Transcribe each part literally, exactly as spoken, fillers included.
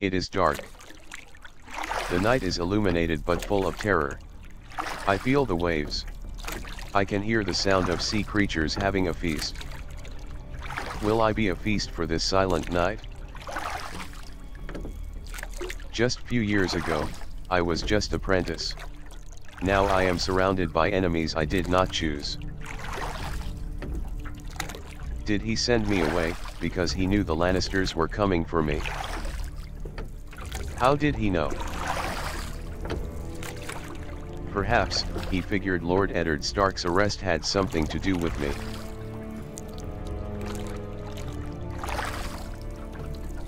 It is dark. The night is illuminated but full of terror. I feel the waves. I can hear the sound of sea creatures having a feast. Will I be a feast for this silent night? Just few years ago, I was just apprentice. Now I am surrounded by enemies I did not choose. Did he send me away, because he knew the Lannisters were coming for me? How did he know? Perhaps, he figured Lord Eddard Stark's arrest had something to do with me.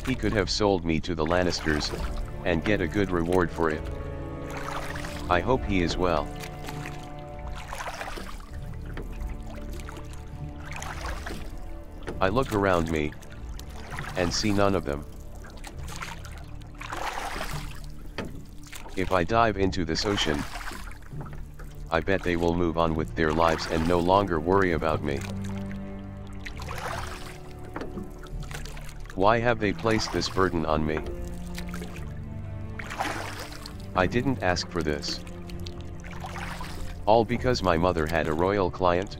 He could have sold me to the Lannisters, and get a good reward for it. I hope he is well. I look around me, and see none of them. If I dive into this ocean, I bet they will move on with their lives and no longer worry about me. Why have they placed this burden on me? I didn't ask for this. All because my mother had a royal client?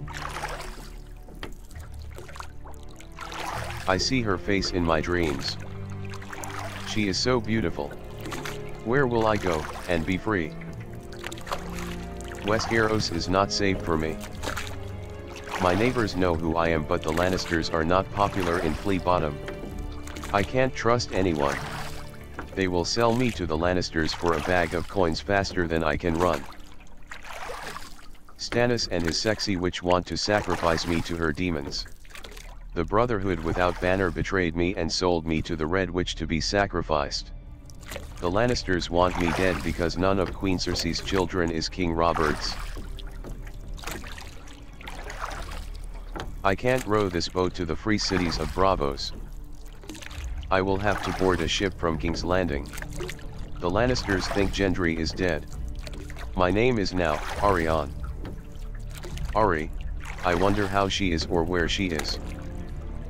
I see her face in my dreams. She is so beautiful. Where will I go, and be free? Westeros is not safe for me. My neighbors know who I am, but the Lannisters are not popular in Flea Bottom. I can't trust anyone. They will sell me to the Lannisters for a bag of coins faster than I can run. Stannis and his sexy witch want to sacrifice me to her demons. The Brotherhood without Banner betrayed me and sold me to the Red Witch to be sacrificed. The Lannisters want me dead because none of Queen Cersei's children is King Robert's. I can't row this boat to the free cities of Braavos. I will have to board a ship from King's Landing. The Lannisters think Gendry is dead. My name is now Arya. Ari, I wonder how she is or where she is.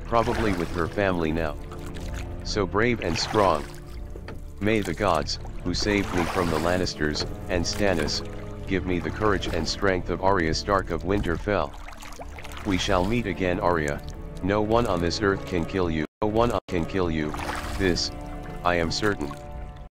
Probably with her family now. So brave and strong. May the gods, who saved me from the Lannisters, and Stannis, give me the courage and strength of Arya Stark of Winterfell. We shall meet again, Arya. No one on this earth can kill you. No one can kill you. This, I am certain.